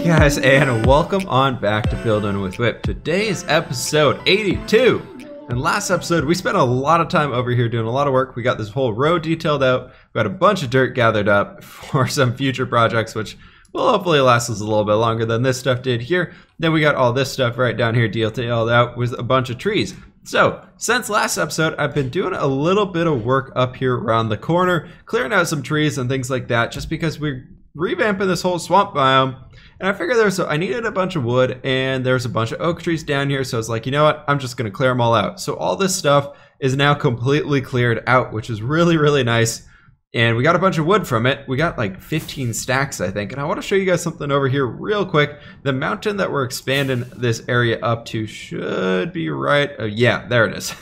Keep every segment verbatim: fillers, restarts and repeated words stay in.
Hey guys, and welcome on back to Building with Whip. Today is episode eighty-two. And last episode, we spent a lot of time over here doing a lot of work. We got this whole row detailed out. We got a bunch of dirt gathered up for some future projects, which will hopefully last us a little bit longer than this stuff did here. Then we got all this stuff right down here detailed out with a bunch of trees. So, since last episode, I've been doing a little bit of work up here around the corner, clearing out some trees and things like that, just because we're revamping this whole swamp biome. And I figured there's, so I needed a bunch of wood and there's a bunch of oak trees down here. So I was like, you know what? I'm just going to clear them all out. So all this stuff is now completely cleared out, which is really, really nice. And we got a bunch of wood from it. We got like fifteen stacks, I think. And I want to show you guys something over here real quick. The mountain that we're expanding this area up to should be right. Oh, yeah, there it is.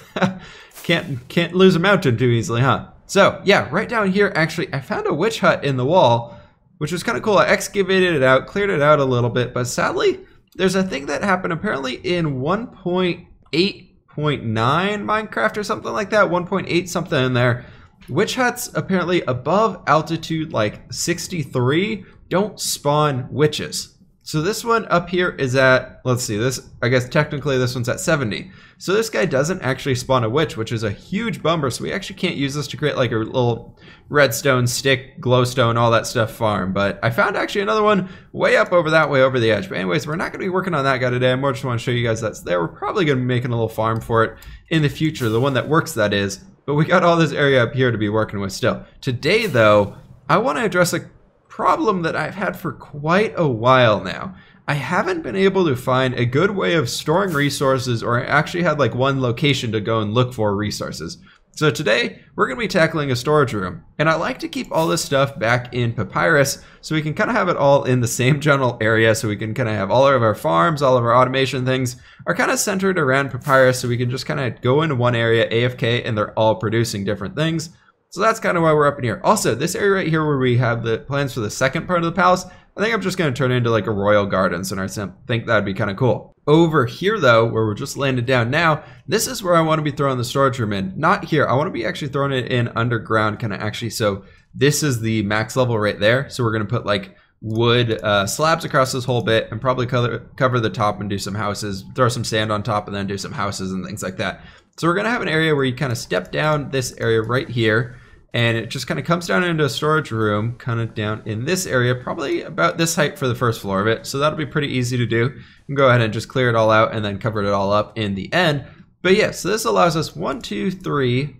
can't, can't lose a mountain too easily, huh? So yeah, right down here, actually, I found a witch hut in the wall, which was kind of cool. I excavated it out, cleared it out a little bit, but sadly, there's a thing that happened apparently in one point eight point nine Minecraft or something like that, one point eight something in there. Witch huts apparently above altitude like sixty-three don't spawn witches. So this one up here is at, let's see, this, I guess technically this one's at seventy. So this guy doesn't actually spawn a witch, which is a huge bummer. So we actually can't use this to create like a little redstone stick, glowstone, all that stuff farm. But I found actually another one way up over that way over the edge. But anyways, we're not going to be working on that guy today. I more just want to show you guys that's there. We're probably going to be making a little farm for it in the future, the one that works, that is. But we got all this area up here to be working with still. Today though, I want to address a problem that I've had for quite a while now. I haven't been able to find a good way of storing resources, or I actually had like one location to go and look for resources. So today we're going to be tackling a storage room, and I like to keep all this stuff back in Papyrus so we can kind of have it all in the same general area, so we can kind of have all of our farms, all of our automation things are kind of centered around Papyrus, so we can just kind of go into one area A F K and they're all producing different things. So that's kind of why we're up in here. Also, this area right here where we have the plans for the second part of the palace, I think I'm just going to turn into like a royal gardens, and I think that'd be kind of cool. Over here though, where we're just landed down now, this is where I want to be throwing the storage room in. Not here. I want to be actually throwing it in underground, kind of actually. So this is the max level right there. So we're going to put like wood uh, slabs across this whole bit and probably cover, cover the top and do some houses, throw some sand on top and then do some houses and things like that. So we're going to have an area where you kind of step down this area right here, and it just kind of comes down into a storage room kind of down in this area, probably about this height for the first floor of it. So that'll be pretty easy to do. You can go ahead and just clear it all out and then cover it all up in the end. But yeah, so this allows us one, two, three,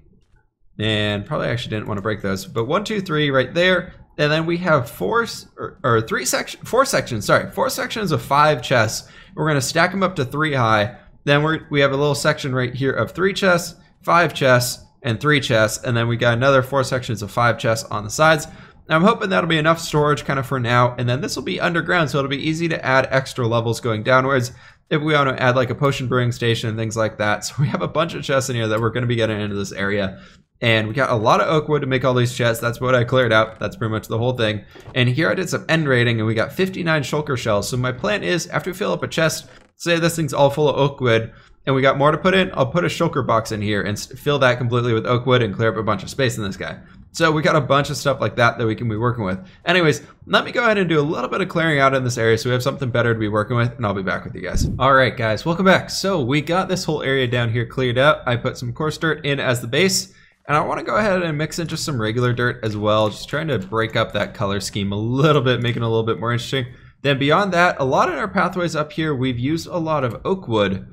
and probably actually didn't want to break those, but one, two, three right there. And then we have four or, or three sections, four sections, sorry, four sections of five chests. We're going to stack them up to three high. Then we're, we have a little section right here of three chests, five chests, and three chests. And then we got another four sections of five chests on the sides. And I'm hoping that'll be enough storage kind of for now. And then this will be underground, so it'll be easy to add extra levels going downwards if we want to add like a potion brewing station and things like that. So we have a bunch of chests in here that we're going to be getting into this area. And we got a lot of oak wood to make all these chests. That's what I cleared out. That's pretty much the whole thing. And here I did some end raiding and we got fifty-nine shulker shells. So my plan is, after we fill up a chest, say this thing's all full of oak wood and we got more to put in, I'll put a shulker box in here and fill that completely with oak wood and clear up a bunch of space in this guy. So we got a bunch of stuff like that that we can be working with. Anyways, let me go ahead and do a little bit of clearing out in this area so we have something better to be working with, and I'll be back with you guys. All right, guys, welcome back. So we got this whole area down here cleared out. I put some coarse dirt in as the base, and I want to go ahead and mix in just some regular dirt as well, just trying to break up that color scheme a little bit, making it a little bit more interesting. Then beyond that, a lot of our pathways up here, we've used a lot of oak wood.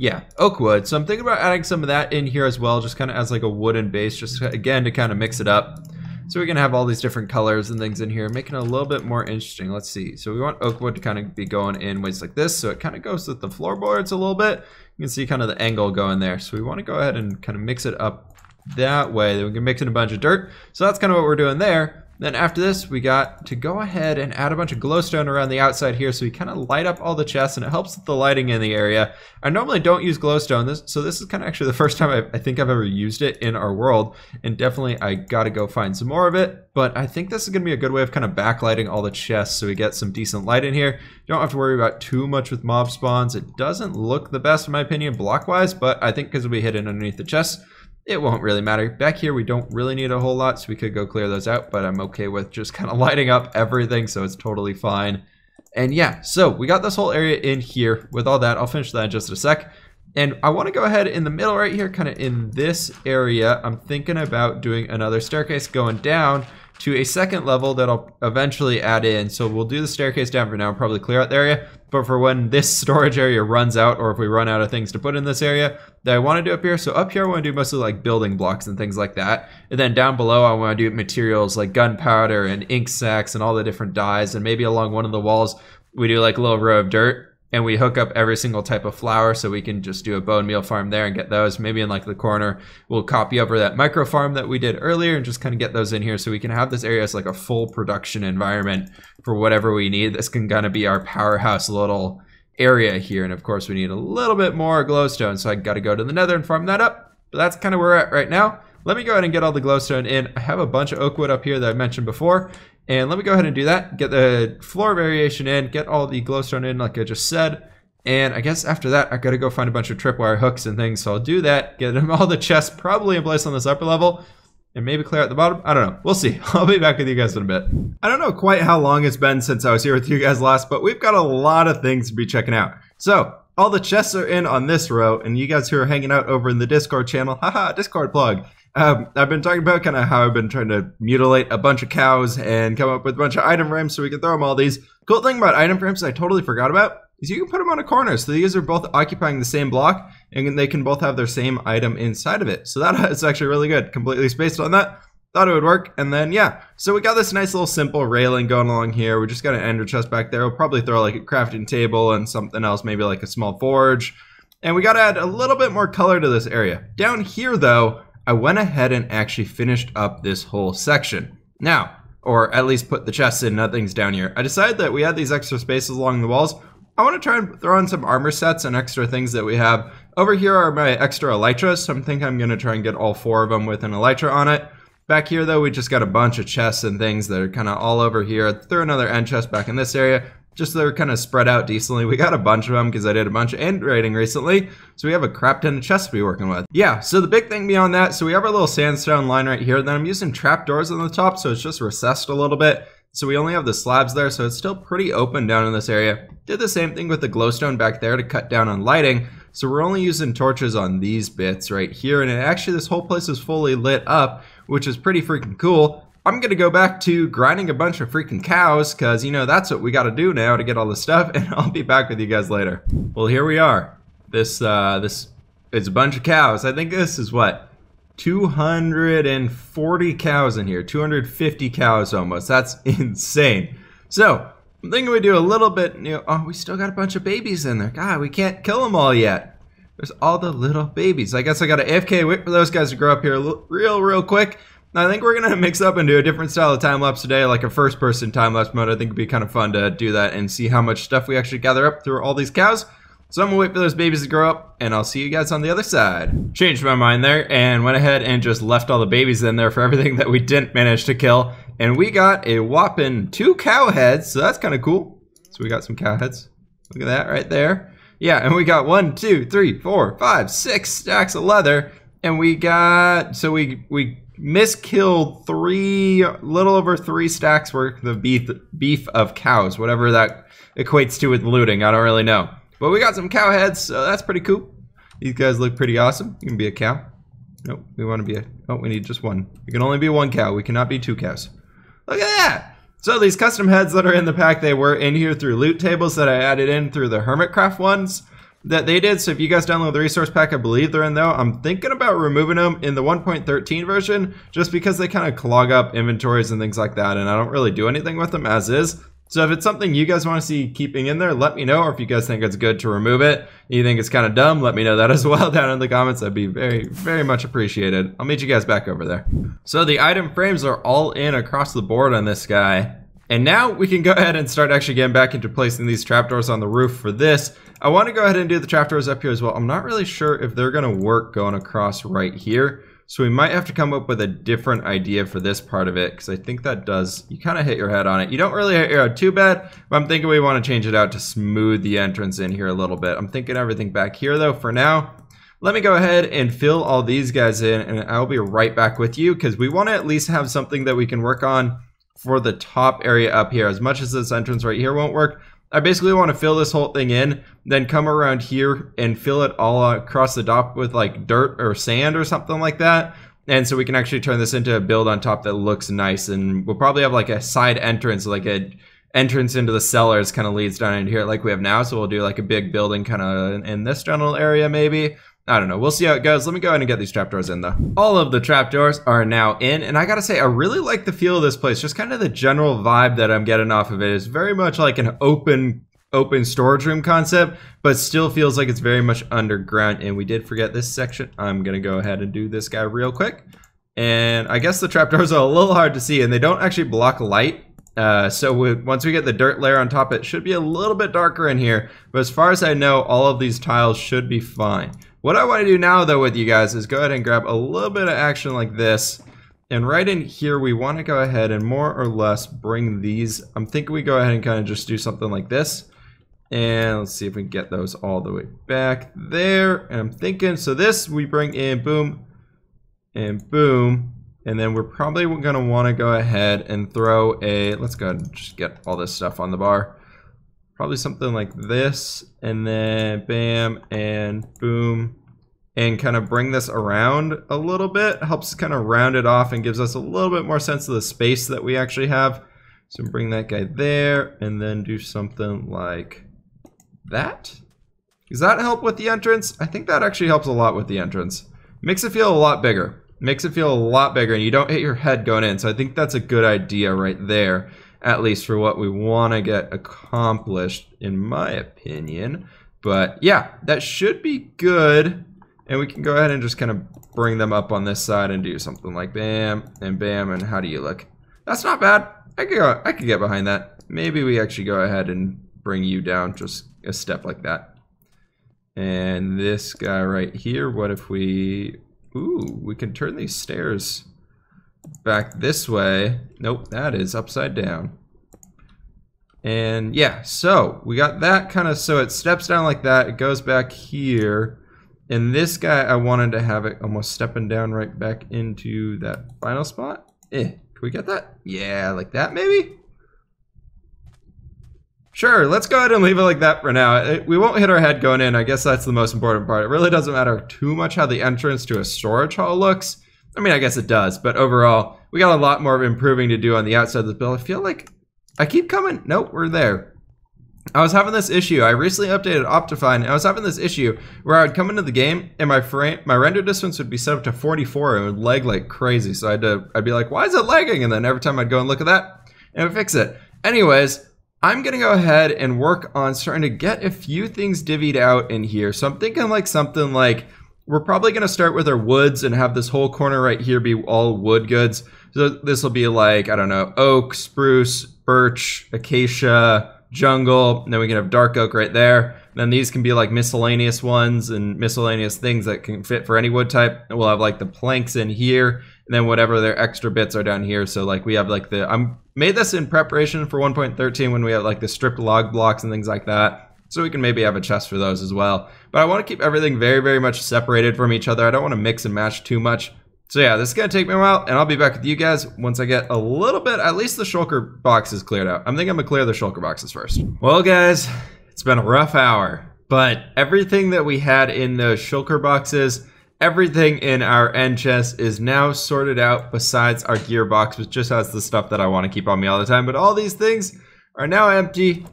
Yeah, oak wood. So I'm thinking about adding some of that in here as well, just kind of as like a wooden base, just again to kind of mix it up. So we can have all these different colors and things in here, making it a little bit more interesting. Let's see. So we want oak wood to kind of be going in ways like this, so it kind of goes with the floorboards a little bit. You can see kind of the angle going there. So we want to go ahead and kind of mix it up that way. Then we can mix in a bunch of dirt. So that's kind of what we're doing there. Then after this, we got to go ahead and add a bunch of glowstone around the outside here, so we kind of light up all the chests, and it helps with the lighting in the area. I normally don't use glowstone, this, so this is kind of actually the first time I've, I think I've ever used it in our world, and definitely I gotta go find some more of it, but I think this is gonna be a good way of kind of backlighting all the chests so we get some decent light in here. You don't have to worry about too much with mob spawns. It doesn't look the best in my opinion block-wise, but I think because it'll be hidden underneath the chests, it won't really matter. Back here, we don't really need a whole lot, so we could go clear those out, but I'm okay with just kind of lighting up everything, so it's totally fine. And yeah, so we got this whole area in here with all that. I'll finish that in just a sec. And I want to go ahead in the middle right here, kind of in this area. I'm thinking about doing another staircase going down to a second level that I'll eventually add in. So we'll do the staircase down for now, probably clear out the area. But for when this storage area runs out, or if we run out of things to put in this area, that I want to do up here. So up here I want to do mostly like building blocks and things like that. And then down below I want to do materials like gunpowder and ink sacks and all the different dyes. And maybe along one of the walls we do like a little row of dirt. And we hook up every single type of flour, so we can just do a bone meal farm there and get those. Maybe in like the corner, we'll copy over that micro farm that we did earlier and just kind of get those in here so we can have this area as like a full production environment for whatever we need. This can kind of be our powerhouse little area here. And of course we need a little bit more glowstone, so I gotta go to the nether and farm that up. But that's kind of where we're at right now. Let me go ahead and get all the glowstone in. I have a bunch of oak wood up here that I mentioned before. And let me go ahead and do that, get the floor variation in, get all the glowstone in like I just said. And I guess after that, I gotta go find a bunch of tripwire hooks and things. So I'll do that, get them all the chests probably in place on this upper level. And maybe clear out the bottom. I don't know. We'll see. I'll be back with you guys in a bit. I don't know quite how long it's been since I was here with you guys last, but we've got a lot of things to be checking out. So all the chests are in on this row, and you guys who are hanging out over in the Discord channel, haha, Discord plug. Um, I've been talking about kind of how I've been trying to mutilate a bunch of cows and come up with a bunch of item frames so we can throw them all these. Cool thing about item frames I totally forgot about is you can put them on a corner. So these are both occupying the same block and they can both have their same item inside of it. So that is actually really good. Completely spaced on that. Thought it would work. And then, yeah. So we got this nice little simple railing going along here. We just got an ender chest back there. We'll probably throw like a crafting table and something else, maybe like a small forge. And we got to add a little bit more color to this area. Down here though, I went ahead and actually finished up this whole section. Now, or at least put the chests in, nothing's down here. I decided that we had these extra spaces along the walls. I want to try and throw in some armor sets and extra things that we have. Over here are my extra elytras, so I think I'm going to try and get all four of them with an elytra on it. Back here though, we just got a bunch of chests and things that are kind of all over here. Throw another end chest back in this area. Just so they're kind of spread out decently. We got a bunch of them because I did a bunch of end raiding recently. So we have a crap ton of chests to be working with. Yeah, so the big thing beyond that, so we have our little sandstone line right here. Then I'm using trapdoors on the top, so it's just recessed a little bit. So we only have the slabs there, so it's still pretty open down in this area. Did the same thing with the glowstone back there to cut down on lighting. So we're only using torches on these bits right here. And actually this whole place is fully lit up, which is pretty freaking cool. I'm gonna go back to grinding a bunch of freaking cows because, you know, that's what we gotta do now to get all this stuff, and I'll be back with you guys later. Well, here we are. This, uh, this is a bunch of cows. I think this is what? two hundred forty cows in here. two hundred fifty cows almost. That's insane. So, I'm thinking we do a little bit new. Oh, we still got a bunch of babies in there. God, we can't kill them all yet. There's all the little babies. I guess I gotta A F K, wait for those guys to grow up here real, real quick. I think we're going to mix up and do a different style of time-lapse today, like a first-person time-lapse mode. I think it'd be kind of fun to do that and see how much stuff we actually gather up through all these cows. So I'm going to wait for those babies to grow up, and I'll see you guys on the other side. Changed my mind there, and went ahead and just left all the babies in there for everything that we didn't manage to kill. And we got a whopping two cow heads, so that's kind of cool. So we got some cow heads. Look at that right there. Yeah, and we got one, two, three, four, five, six stacks of leather. And we got... So we... we miskilled three, little over three stacks worth of beef, beef of cows, whatever that equates to with looting. I don't really know. But we got some cow heads, so that's pretty cool. These guys look pretty awesome. You can be a cow. Nope, we want to be a, oh, we need just one. You can only be one cow. We cannot be two cows. Look at that! So these custom heads that are in the pack, they were in here through loot tables that I added in through the Hermitcraft ones that they did. So if you guys download the resource pack, I believe they're in though. I'm thinking about removing them in the one point thirteen version just because they kind of clog up inventories and things like that, and I don't really do anything with them as is. So if it's something you guys want to see keeping in there, let me know. Or if you guys think it's good to remove it, you think it's kind of dumb, let me know that as well down in the comments. That'd be very, very much appreciated. I'll meet you guys back over there. So the item frames are all in across the board on this guy. And now we can go ahead and start actually getting back into placing these trapdoors on the roof for this. I want to go ahead and do the trapdoors up here as well. I'm not really sure if they're going to work going across right here. So we might have to come up with a different idea for this part of it, because I think that does, you kind of hit your head on it. You don't really hit your head too bad, but I'm thinking we want to change it out to smooth the entrance in here a little bit. I'm thinking everything back here though for now. Let me go ahead and fill all these guys in, and I'll be right back with you because we want to at least have something that we can work on for the top area up here. As much as this entrance right here won't work, I basically want to fill this whole thing in, then come around here and fill it all across the top with like dirt or sand or something like that. And so we can actually turn this into a build on top that looks nice. And we'll probably have like a side entrance, like a entrance into the cellars kind of leads down into here like we have now. So we'll do like a big building kind of in this general area maybe. I don't know. We'll see how it goes. Let me go ahead and get these trapdoors in though. All of the trapdoors are now in, and I gotta say, I really like the feel of this place. Just kind of the general vibe that I'm getting off of it is very much like an open open storage room concept, but still feels like it's very much underground. And we did forget this section. I'm gonna go ahead and do this guy real quick. And I guess the trapdoors are a little hard to see, and they don't actually block light. Uh, so we, once we get the dirt layer on top, it should be a little bit darker in here. But as far as I know, all of these tiles should be fine. What I want to do now though with you guys is go ahead and grab a little bit of action like this, and right in here we want to go ahead and more or less bring these, I'm thinking we go ahead and kind of just do something like this, and let's see if we can get those all the way back there. And I'm thinking, so this we bring in, boom and boom, and then we're probably going to want to go ahead and throw a, let's go ahead and just get all this stuff on the bar. Probably something like this, and then bam and boom, and kind of bring this around a little bit. Helps kind of round it off and gives us a little bit more sense of the space that we actually have. So bring that guy there and then do something like that. Does that help with the entrance? I think that actually helps a lot with the entrance. Makes it feel a lot bigger. Makes it feel a lot bigger, and you don't hit your head going in. So I think that's a good idea right there, at least for what we want to get accomplished, in my opinion. But yeah, that should be good. And we can go ahead and just kind of bring them up on this side and do something like bam and bam. And how do you look? That's not bad. I could go, I could get behind that. Maybe we actually go ahead and bring you down just a step like that. And this guy right here, what if we, ooh, we can turn these stairs back this way. Nope, that is upside down. And yeah, so we got that kind of, so it steps down like that, it goes back here, and this guy I wanted to have it almost stepping down right back into that final spot. Eh, can we get that? Yeah, like that maybe? Sure, let's go ahead and leave it like that for now. We won't hit our head going in, I guess that's the most important part. It really doesn't matter too much how the entrance to a storage hall looks. I mean, I guess it does, but overall, we got a lot more of improving to do on the outside of the build. I feel like I keep coming. Nope, we're there. I was having this issue. I recently updated Optifine, and I was having this issue where I would come into the game, and my frame, my render distance would be set up to forty-four, and it would lag like crazy. So I had to, I'd be like, why is it lagging? And then every time I'd go and look at that, and it would fix it. Anyways, I'm gonna go ahead and work on starting to get a few things divvied out in here. So I'm thinking like something like, we're probably going to start with our woods and have this whole corner right here be all wood goods. So this will be like, I don't know, oak, spruce, birch, acacia, jungle. And then we can have dark oak right there. And then these can be like miscellaneous ones and miscellaneous things that can fit for any wood type. And we'll have like the planks in here, and then whatever their extra bits are down here. So like we have like the, I made this in preparation for one point thirteen when we have like the stripped log blocks and things like that. So we can maybe have a chest for those as well. But I want to keep everything very, very much separated from each other. I don't want to mix and match too much. So yeah, this is going to take me a while, and I'll be back with you guys once I get a little bit, at least the shulker box is cleared out. I'm thinking I'm going to clear the shulker boxes first. Well guys, it's been a rough hour, but everything that we had in those shulker boxes, everything in our end chest is now sorted out besides our gear box, which just has the stuff that I want to keep on me all the time. But all these things are now empty.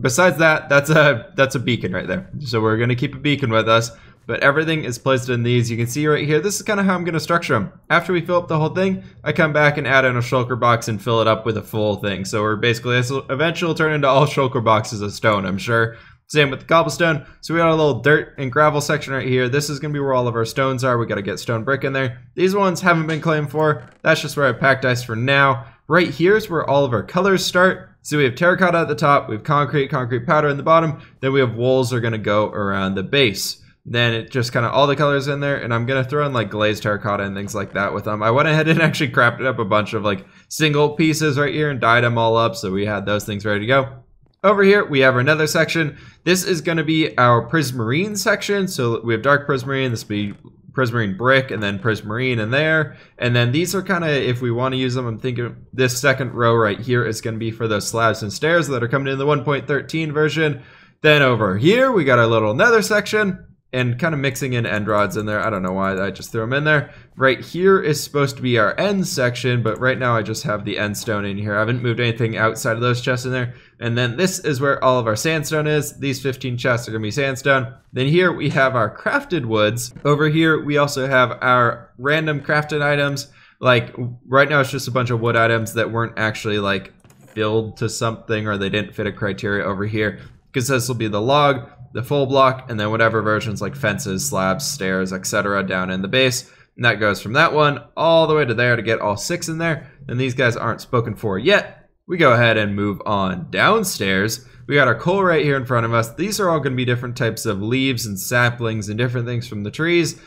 Besides that, that's a that's a beacon right there. So we're gonna keep a beacon with us, but everything is placed in these. You can see right here, this is kind of how I'm gonna structure them. After we fill up the whole thing, I come back and add in a shulker box and fill it up with a full thing. So we're basically, this will eventually turn into all shulker boxes of stone, I'm sure. Same with the cobblestone. So we got a little dirt and gravel section right here. This is gonna be where all of our stones are. We gotta get stone brick in there. These ones haven't been claimed for. That's just where I packed ice for now. Right here is where all of our colors start. So we have terracotta at the top, we have concrete, concrete powder in the bottom, then we have wools are going to go around the base. Then it just kind of all the colors in there, and I'm going to throw in like glazed terracotta and things like that with them. I went ahead and actually crafted up a bunch of like single pieces right here and dyed them all up, so we had those things ready to go. Over here, we have another section. This is going to be our prismarine section. So we have dark prismarine, this will be prismarine brick and then prismarine in there. And then these are kind of, if we want to use them, I'm thinking this second row right here is going to be for those slabs and stairs that are coming in the one point thirteen version. Then over here we got our little nether section and kind of mixing in end rods in there. I don't know why I just threw them in there. Right here is supposed to be our end section, but right now I just have the end stone in here. I haven't moved anything outside of those chests in there. And then this is where all of our sandstone is. These fifteen chests are gonna be sandstone. Then here we have our crafted woods. Over here we also have our random crafted items. Like right now it's just a bunch of wood items that weren't actually like filled to something, or they didn't fit a criteria over here, because this will be the log, the full block, and then whatever versions like fences, slabs, stairs, et cetera down in the base. And that goes from that one all the way to there to get all six in there. And these guys aren't spoken for yet. We go ahead and move on downstairs. We got our coal right here in front of us. These are all going to be different types of leaves and saplings and different things from the trees.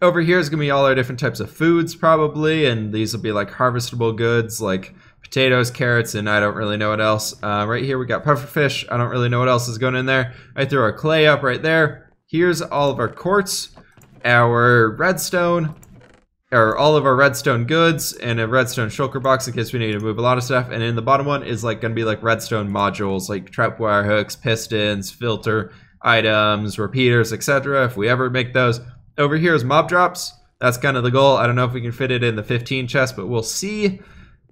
Over here is going to be all our different types of foods probably, and these will be like harvestable goods like potatoes, carrots, and I don't really know what else. Uh, right here we got pufferfish. I don't really know what else is going in there. I threw our clay up right there. Here's all of our quartz, our redstone, or all of our redstone goods, and a redstone shulker box in case we need to move a lot of stuff. And in the bottom one is like going to be like redstone modules, like trapwire hooks, pistons, filter items, repeaters, et cetera if we ever make those. Over here is mob drops. That's kind of the goal. I don't know if we can fit it in the fifteen chest, but we'll see.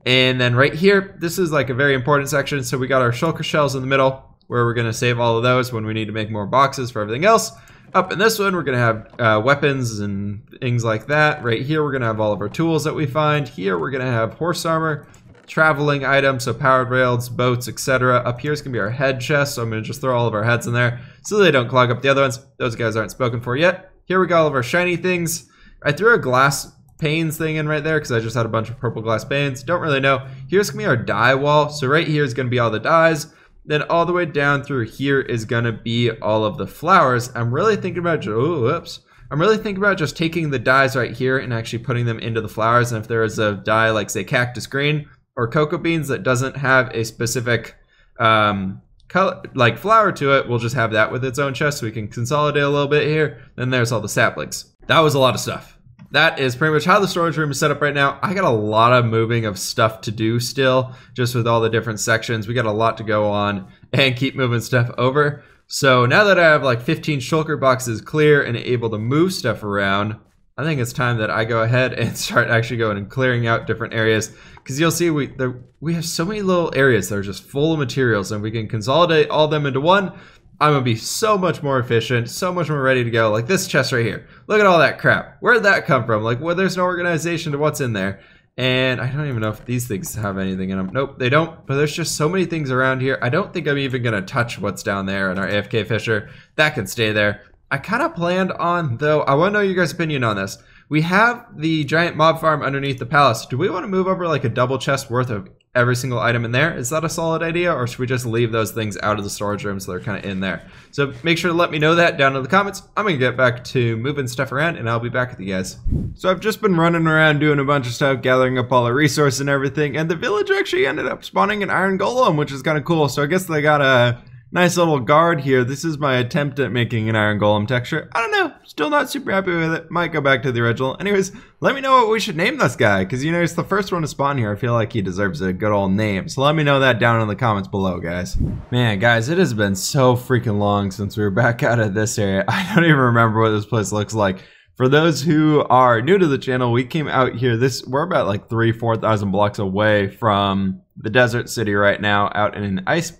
And then right here, this is like a very important section. So we got our shulker shells in the middle, where we're going to save all of those when we need to make more boxes for everything else. Up in this one, we're going to have uh, weapons and things like that. Right here, we're going to have all of our tools that we find. Here, we're going to have horse armor, traveling items, so powered rails, boats, et cetera. Up here is going to be our head chest. So I'm going to just throw all of our heads in there so they don't clog up the other ones. Those guys aren't spoken for yet. Here we got all of our shiny things. I threw a glass panes thing in right there because I just had a bunch of purple glass panes. Don't really know. Here's gonna be our dye wall. So right here is gonna be all the dyes. Then all the way down through here is gonna be all of the flowers. I'm really thinking about just, oh, oops. I'm really thinking about just taking the dyes right here and actually putting them into the flowers. And if there is a dye like say cactus green or cocoa beans that doesn't have a specific um, color, like flower to it, we'll just have that with its own chest so we can consolidate a little bit here. Then there's all the saplings. That was a lot of stuff. That is pretty much how the storage room is set up right now. I got a lot of moving of stuff to do still, just with all the different sections. We got a lot to go on and keep moving stuff over. So now that I have like fifteen shulker boxes clear and able to move stuff around, I think it's time that I go ahead and start actually going and clearing out different areas, because you'll see we there, we have so many little areas that are just full of materials, and we can consolidate all of them into one. I'm gonna be so much more efficient, so much more ready to go. Like this chest right here, look at all that crap. Where did that come from? Like, well, there's no organization to what's in there. And I don't even know if these things have anything in them. Nope, they don't, but there's just so many things around here. I don't think I'm even gonna touch what's down there in our A F K Fisher. That can stay there. I kind of planned on, though, I wanna know your guys' opinion on this. We have the giant mob farm underneath the palace. Do we wanna move over like a double chest worth of every single item in there? Is that a solid idea, or should we just leave those things out of the storage room so they're kind of in there? So make sure to let me know that down in the comments. I'm gonna get back to moving stuff around and I'll be back with you guys. So I've just been running around doing a bunch of stuff, gathering up all the resources and everything, and the village actually ended up spawning an iron golem, which is kind of cool. So I guess they got a nice little guard here. This is my attempt at making an iron golem texture. I don't know, still not super happy with it. Might go back to the original. Anyways, let me know what we should name this guy, because you know, it's the first one to spawn here. I feel like he deserves a good old name. So let me know that down in the comments below, guys. Man, guys, it has been so freaking long since we were back out of this area. I don't even remember what this place looks like. For those who are new to the channel, we came out here, this, we're about like three, four thousand blocks away from the desert city right now, out in an ice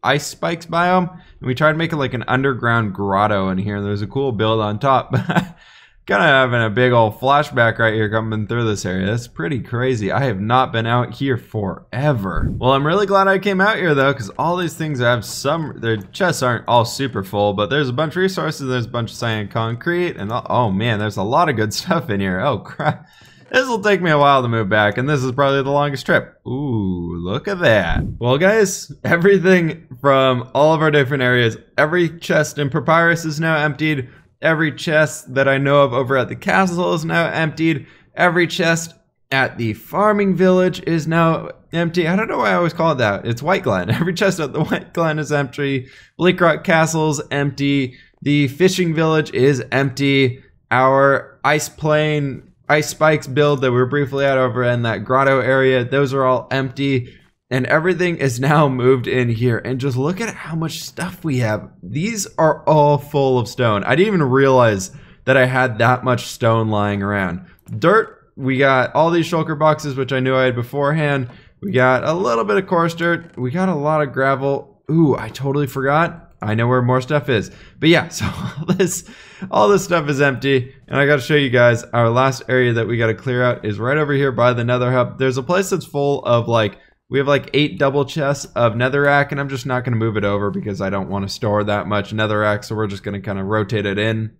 ice spikes biome, and we tried making like an underground grotto in here, and there's a cool build on top, but kind of having a big old flashback right here coming through this area. That's pretty crazy. I have not been out here forever. Well, I'm really glad I came out here though, because all these things have some, their chests aren't all super full, but there's a bunch of resources, there's a bunch of cyan concrete, and all, oh man, there's a lot of good stuff in here. Oh crap. This will take me a while to move back, and this is probably the longest trip. Ooh, look at that. Well, guys, everything from all of our different areas, every chest in Papyrus is now emptied. Every chest that I know of over at the castle is now emptied. Every chest at the farming village is now empty. I don't know why I always call it that. It's White Glen. Every chest at the White Glen is empty. Bleak Rock Castle's empty. The fishing village is empty. our ice plane, ice spikes build that we were briefly at over in that grotto area, those are all empty. And everything is now moved in here. And just look at how much stuff we have. These are all full of stone. I didn't even realize that I had that much stone lying around. Dirt, we got all these shulker boxes, which I knew I had beforehand. We got a little bit of coarse dirt. We got a lot of gravel. Ooh, I totally forgot. I know where more stuff is. But yeah, so all this, all this stuff is empty. And I got to show you guys, our last area that we got to clear out is right over here by the nether hub. There's a place that's full of like, we have like eight double chests of netherrack, and I'm just not going to move it over because I don't want to store that much netherrack, so we're just going to kind of rotate it in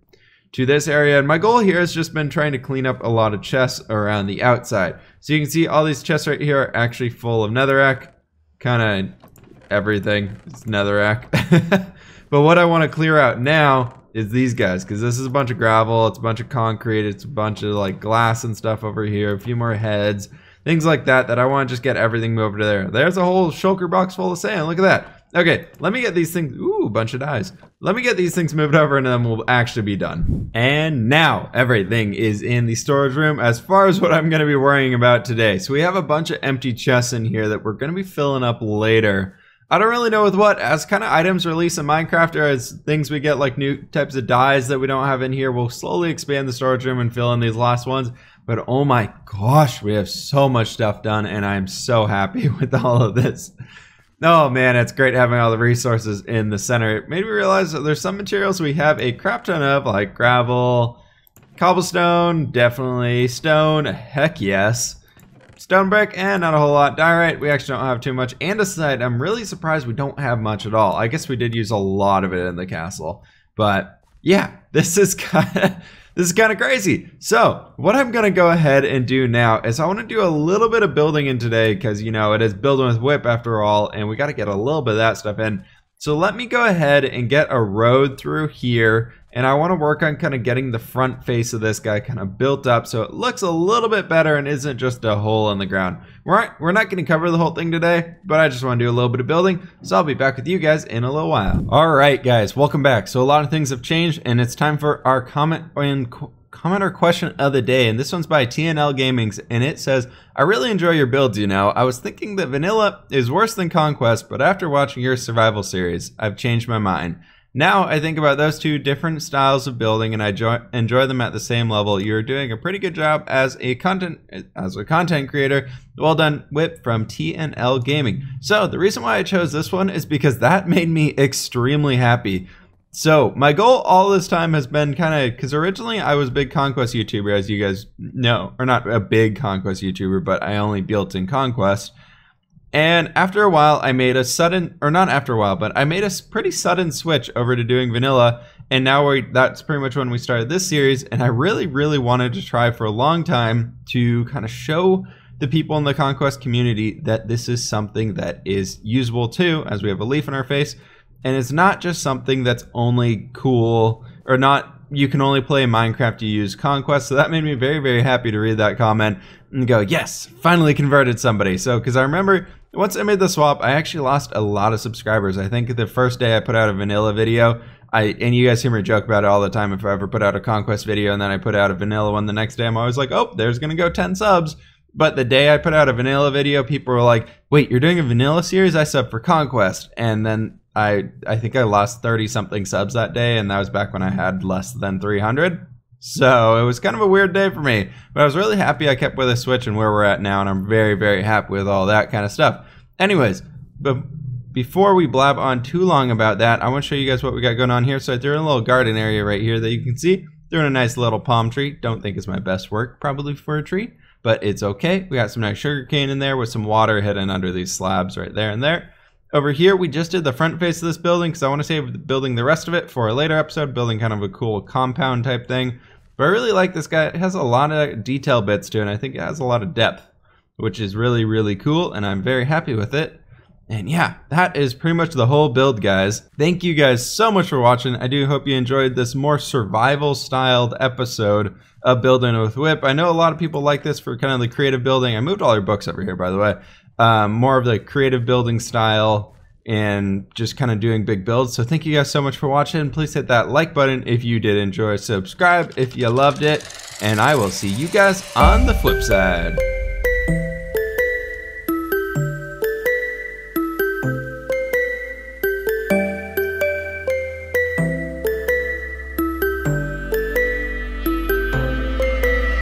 to this area. And my goal here has just been trying to clean up a lot of chests around the outside. So you can see all these chests right here are actually full of netherrack. Kind of everything is netherrack. But what I want to clear out now is these guys, because this is a bunch of gravel, it's a bunch of concrete, it's a bunch of like glass and stuff over here, a few more heads. Things like that, that I want to just get everything moved to there. There's a whole shulker box full of sand. Look at that. Okay, let me get these things. Ooh, bunch of dies. Let me get these things moved over and then we'll actually be done. And now everything is in the storage room as far as what I'm going to be worrying about today. So we have a bunch of empty chests in here that we're going to be filling up later. I don't really know with what, as kind of items release in Minecraft or as things we get like new types of dyes that we don't have in here, we'll slowly expand the storage room and fill in these last ones. But oh my gosh, we have so much stuff done and I'm so happy with all of this. Oh man, it's great having all the resources in the center. It made me realize that there's some materials we have a crap ton of, like gravel, cobblestone, definitely stone, heck yes. Stone brick and not a whole lot. Diorite, we actually don't have too much. Andesite, I'm really surprised we don't have much at all. I guess we did use a lot of it in the castle. But yeah, this is kind of this is kind of crazy. So what I'm going to go ahead and do now is I want to do a little bit of building in today because, you know, it is Building with Whip after all. And we got to get a little bit of that stuff in. So let me go ahead and get a road through here. And I want to work on kind of getting the front face of this guy kind of built up so it looks a little bit better and isn't just a hole in the ground. We're not, we're not going to cover the whole thing today, but I just want to do a little bit of building. So I'll be back with you guys in a little while. All right, guys, welcome back. So a lot of things have changed and it's time for our comment and comment or question of the day. And this one's by T N L Gamings. And it says, I really enjoy your builds, you know. I was thinking that vanilla is worse than Conquest, but after watching your survival series, I've changed my mind. Now I think about those two different styles of building and I enjoy them at the same level. You're doing a pretty good job as a content as a content creator. Well done, Whip from T N L Gaming. So the reason why I chose this one is because that made me extremely happy. So my goal all this time has been kind of, because originally I was a big Conquest YouTuber, as you guys know, or not a big Conquest YouTuber, but I only built in Conquest. And after a while, I made a sudden, or not after a while, but I made a pretty sudden switch over to doing vanilla. And now we, that's pretty much when we started this series. And I really, really wanted to try for a long time to kind of show the people in the Conquest community that this is something that is usable too, as we have a leaf in our face. And it's not just something that's only cool or not. You can only play Minecraft, you use Conquest. So that made me very, very happy to read that comment and go, yes, finally converted somebody. So, because I remember once I made the swap, I actually lost a lot of subscribers. I think the first day I put out a vanilla video, I and you guys hear me joke about it all the time. If I ever put out a Conquest video and then I put out a vanilla one the next day, I'm always like, oh, there's going to go ten subs. But the day I put out a vanilla video, people were like, wait, you're doing a vanilla series? I subbed for Conquest. And then I I think I lost thirty something subs that day, and that was back when I had less than three hundred. So it was kind of a weird day for me, but I was really happy I kept with a switch and where we're at now, and I'm very, very happy with all that kind of stuff. Anyways, but before we blab on too long about that, I want to show you guys what we got going on here. So I threw in a little garden area right here that you can see. Threw in a nice little palm tree. Don't think it's my best work probably for a tree, but it's okay. We got some nice sugar cane in there with some water hidden under these slabs right there and there. Over here, we just did the front face of this building because I want to save building the rest of it for a later episode, building kind of a cool compound type thing. But I really like this guy. It has a lot of detail bits to it, and I think it has a lot of depth, which is really, really cool, and I'm very happy with it. And yeah, that is pretty much the whole build, guys. Thank you guys so much for watching. I do hope you enjoyed this more survival-styled episode of Building with Whip. I know a lot of people like this for kind of the creative building. I moved all your books over here, by the way. Um, more of the creative building style and just kind of doing big builds. So thank you guys so much for watching. Please hit that like button if you did enjoy, subscribe if you loved it, and I will see you guys on the flip side.